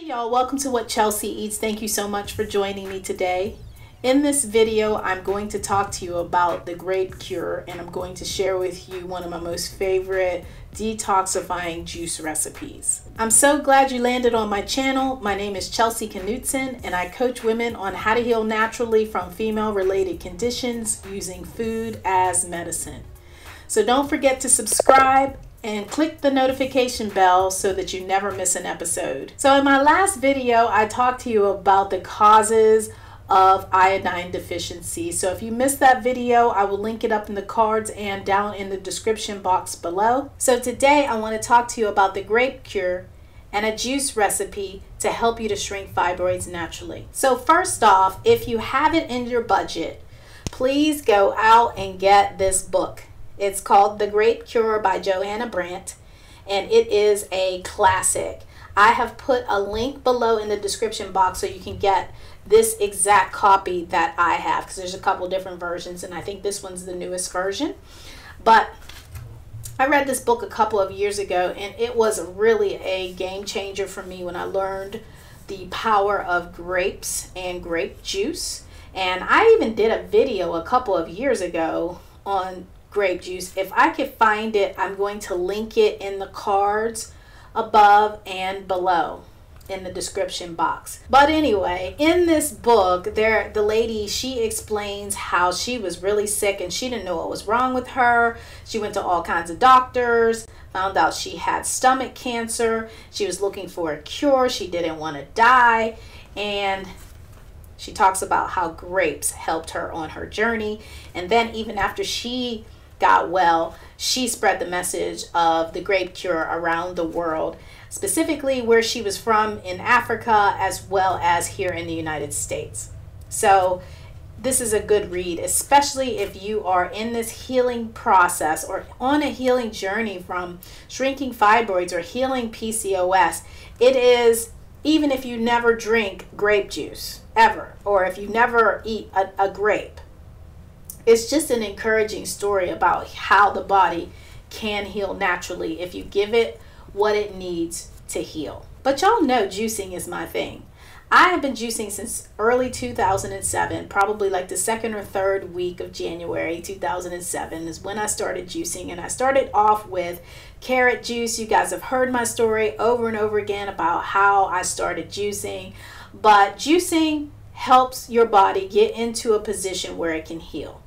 Hey y'all, welcome to What Chelsea Eats. Thank you so much for joining me today. In this video, I'm going to talk to you about the Grape Cure, and I'm going to share with you one of my most favorite detoxifying juice recipes. I'm so glad you landed on my channel. My name is Chelsea Knudsen, and I coach women on how to heal naturally from female-related conditions using food as medicine. So don't forget to subscribe and click the notification bell so that you never miss an episode. So in my last video, I talked to you about the causes of iodine deficiency. So if you missed that video, I will link it up in the cards and down in the description box below. So today I want to talk to you about the Grape Cure and a juice recipe to help you to shrink fibroids naturally. So first off, if you have it in your budget, please go out and get this book. It's called The Grape Cure by Johanna Brandt, and it is a classic. I have put a link below in the description box so you can get this exact copy that I have, because there's a couple different versions, and I think this one's the newest version. But I read this book a couple of years ago, and it was really a game changer for me when I learned the power of grapes and grape juice. And I even did a video a couple of years ago on grape juice. If I could find it, I'm going to link it in the cards above and below in the description box. But anyway, in this book, the lady, she explains how she was really sick and she didn't know what was wrong with her. She went to all kinds of doctors, found out she had stomach cancer. She was looking for a cure. She didn't want to die. And she talks about how grapes helped her on her journey. And then even after she got well, she spread the message of the Grape Cure around the world, specifically where she was from in Africa, as well as here in the United States. So this is a good read, especially if you are in this healing process or on a healing journey from shrinking fibroids or healing PCOS. It is, even if you never drink grape juice ever, or if you never eat a grape, it's just an encouraging story about how the body can heal naturally if you give it what it needs to heal. But y'all know juicing is my thing. I have been juicing since early 2007, probably like the second or third week of January 2007 is when I started juicing. And I started off with carrot juice. You guys have heard my story over and over again about how I started juicing. But juicing helps your body get into a position where it can heal.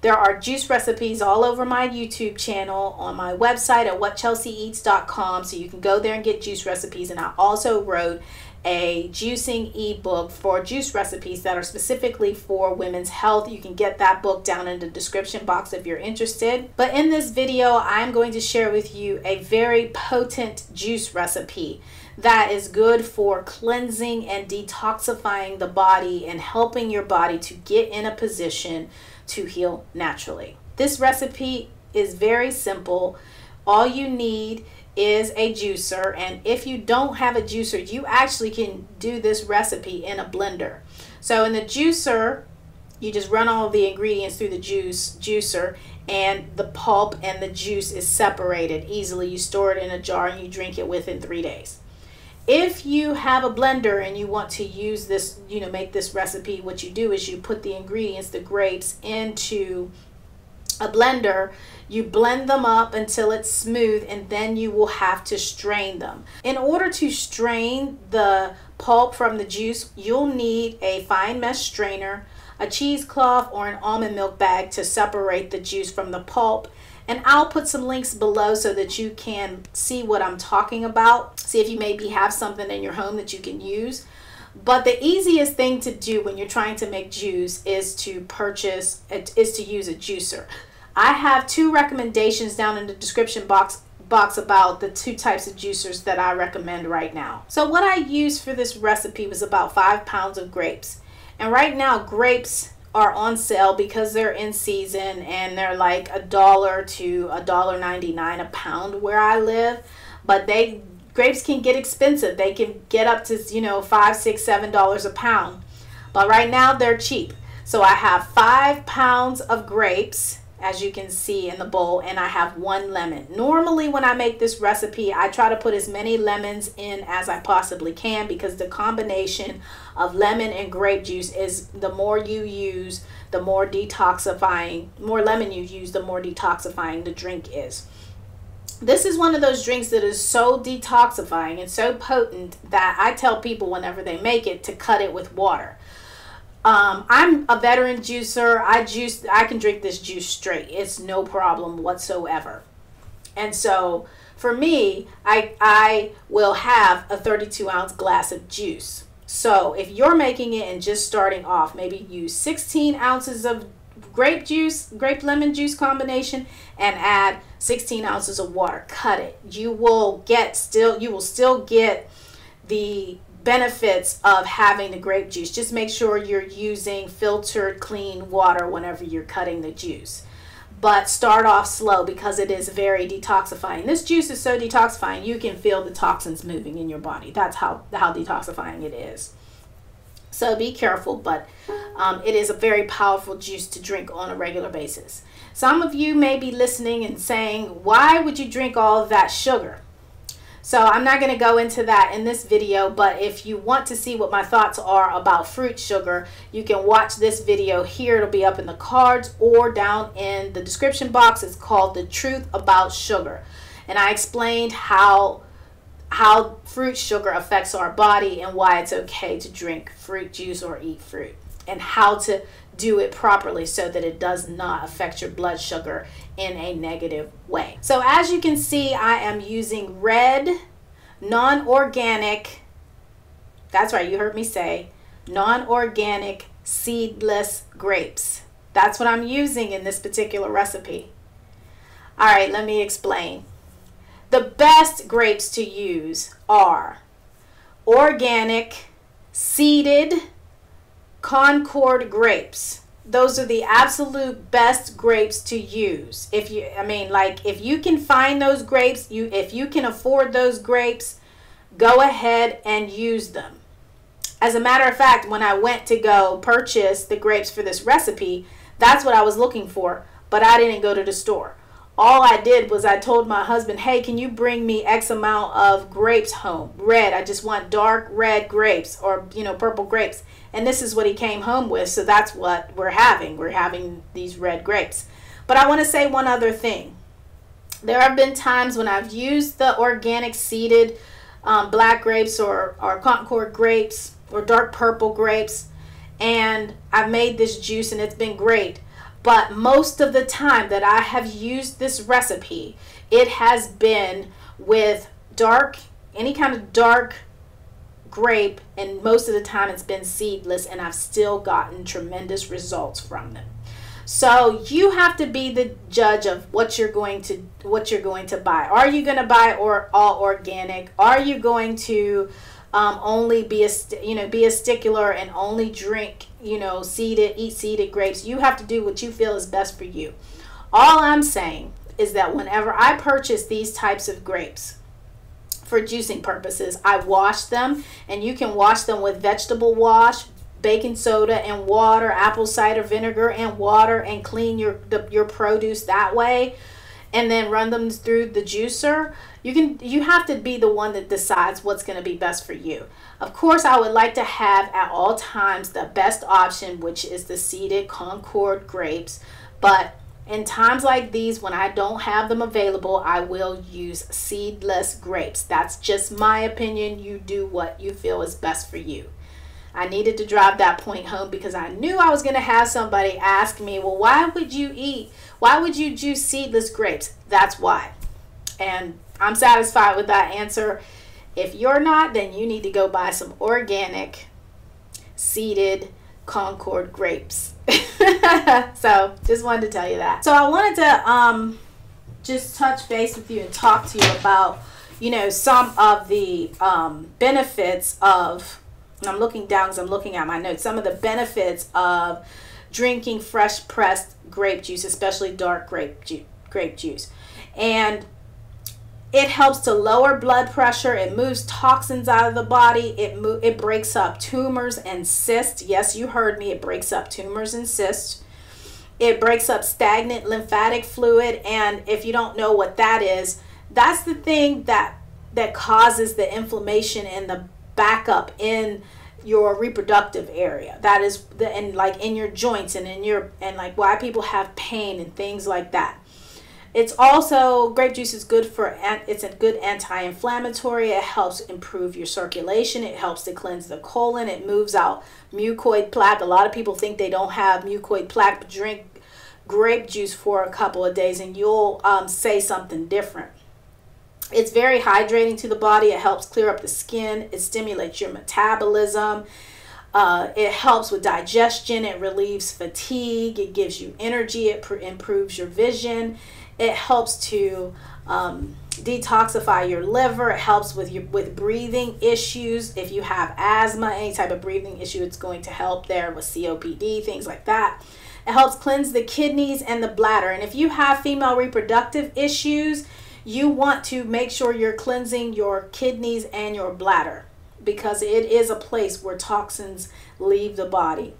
There are juice recipes all over my YouTube channel, on my website at whatchelseaeats.com, so you can go there and get juice recipes. And I also wrote a juicing ebook for juice recipes that are specifically for women's health. You can get that book down in the description box if you're interested. But in this video, I'm going to share with you a very potent juice recipe that is good for cleansing and detoxifying the body and helping your body to get in a position to heal naturally. This recipe is very simple. All you need is a juicer, and if you don't have a juicer, you actually can do this recipe in a blender. So in the juicer, you just run all the ingredients through the juicer, and the pulp and the juice is separated easily. You store it in a jar and you drink it within 3 days. If you have a blender and you want to use this, make this recipe, what you do is you put the ingredients, the grapes, into a blender. You blend them up until it's smooth, and then you will have to strain them. In order to strain the pulp from the juice, you'll need a fine mesh strainer, a cheesecloth, or an almond milk bag to separate the juice from the pulp. And I'll put some links below so that you can see what I'm talking about. See if you maybe have something in your home that you can use. But the easiest thing to do when you're trying to make juice is to use a juicer. I have two recommendations down in the description box about the two types of juicers that I recommend right now. So what I used for this recipe was about 5 pounds of grapes. And right now, grapes are on sale because they're in season, and they're like $1 to $1.99 a pound where I live. But grapes can get expensive. They can get up to, $5, $6, $7 a pound. But right now they're cheap. So I have 5 pounds of grapes, as you can see in the bowl, and I have one lemon. Normally when I make this recipe, I try to put as many lemons in as I possibly can, because the combination of lemon and grape juice is, the more you use, the more detoxifying, more lemon you use, the more detoxifying the drink is. This is one of those drinks that is so detoxifying and so potent that I tell people whenever they make it to cut it with water. I'm a veteran juicer. I can drink this juice straight. It's no problem whatsoever. And so for me, I will have a 32-ounce glass of juice. So if you're making it and just starting off, maybe use 16 ounces of grape juice, grape lemon juice combination, and add 16 ounces of water. Cut it. You will still get the benefits of having the grape juice. Just make sure you're using filtered, clean water whenever you're cutting the juice. But start off slow, because it is very detoxifying. This juice is so detoxifying, you can feel the toxins moving in your body. That's how detoxifying it is. So be careful, but it is a very powerful juice to drink on a regular basis. Some of you may be listening and saying, why would you drink all of that sugar? So I'm not going to go into that in this video, but if you want to see what my thoughts are about fruit sugar, you can watch this video here. It'll be up in the cards or down in the description box. It's called The Truth About Sugar. And I explained how fruit sugar affects our body and why it's okay to drink fruit juice or eat fruit, and how to do it properly so that it does not affect your blood sugar in a negative way. So as you can see, I am using red, non-organic, that's right, you heard me say, non-organic seedless grapes. That's what I'm using in this particular recipe. All right, let me explain. The best grapes to use are organic, seeded, Concord grapes. Those are the absolute best grapes to use. If you, I mean, like, if you can find those grapes, if you can afford those grapes, go ahead and use them. As a matter of fact, when I went to go purchase the grapes for this recipe, that's what I was looking for, but I didn't go to the store. All I did was I told my husband, hey, can you bring me X amount of grapes home? Red. I just want dark red grapes, or, you know, purple grapes. And this is what he came home with. So that's what we're having. We're having these red grapes. But I want to say one other thing. There have been times when I've used the organic seeded black grapes or Concord grapes or dark purple grapes, and I've made this juice and it's been great. But most of the time that I have used this recipe, it has been with dark, any kind of dark grape, and most of the time it's been seedless, and I've still gotten tremendous results from them. So you have to be the judge of what you're going to buy. Are you going to buy all organic? Are you going to only be a stickler and only drink, you know, eat seeded grapes? You have to do what you feel is best for you. All I'm saying is that whenever I purchase these types of grapes for juicing purposes, I wash them, and you can wash them with vegetable wash, baking soda and water, apple cider vinegar and water, and clean your produce that way, and then run them through the juicer. You have to be the one that decides what's going to be best for you. Of course, I would like to have at all times the best option, which is the seeded Concord grapes. But in times like these, when I don't have them available, I will use seedless grapes. That's just my opinion. You do what you feel is best for you. I needed to drive that point home because I knew I was going to have somebody ask me, well, why would you juice seedless grapes? That's why. And I'm satisfied with that answer. If you're not, then you need to go buy some organic seeded Concord grapes. So just wanted to tell you that. So I wanted to just touch base with you and talk to you about, you know, some of the benefits of, and I'm looking down because I'm looking at my notes, some of the benefits of drinking fresh pressed grape juice, especially dark grape juice. And it helps to lower blood pressure. It moves toxins out of the body. It breaks up tumors and cysts. Yes, you heard me. It breaks up tumors and cysts. It breaks up stagnant lymphatic fluid, and if you don't know what that is, that's the thing that causes the inflammation and the backup in your reproductive area. That is the, and like in your joints and in your, and like why people have pain and things like that. It's also, grape juice is good for, it's a good anti-inflammatory. It helps improve your circulation. It helps to cleanse the colon. It moves out mucoid plaque. A lot of people think they don't have mucoid plaque, but drink grape juice for a couple of days and you'll say something different. It's very hydrating to the body. It helps clear up the skin. It stimulates your metabolism. It helps with digestion. It relieves fatigue. It gives you energy. It improves your vision. It helps to detoxify your liver. It helps with breathing issues. If you have asthma, any type of breathing issue, it's going to help there. With COPD, things like that. It helps cleanse the kidneys and the bladder. And if you have female reproductive issues, you want to make sure you're cleansing your kidneys and your bladder, because it is a place where toxins leave the body.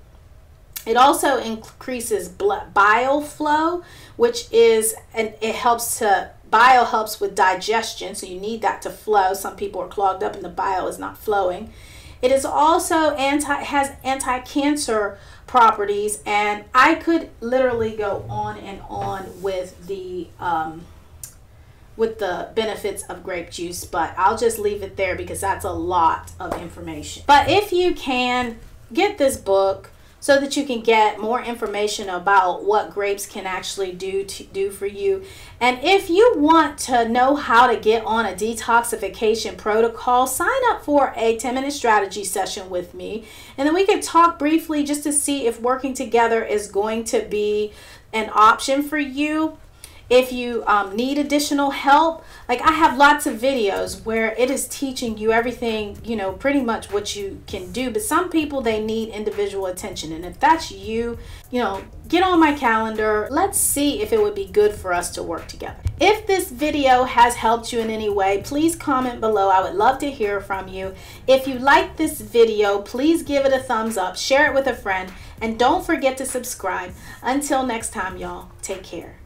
It also increases bile flow, which is, and it helps to, bile helps with digestion, so you need that to flow. Some people are clogged up and the bile is not flowing. It is also has anti-cancer properties, and I could literally go on and on with the benefits of grape juice, but I'll just leave it there because that's a lot of information. But if you can, get this book so that you can get more information about what grapes can actually do for you. And if you want to know how to get on a detoxification protocol, sign up for a 10-minute strategy session with me. And then we can talk briefly just to see if working together is going to be an option for you. If you need additional help, like I have lots of videos where it is teaching you everything, you know, pretty much what you can do. But some people, they need individual attention. And if that's you, you know, get on my calendar. Let's see if it would be good for us to work together. If this video has helped you in any way, please comment below. I would love to hear from you. If you like this video, please give it a thumbs up, share it with a friend, and don't forget to subscribe. Until next time, y'all, take care.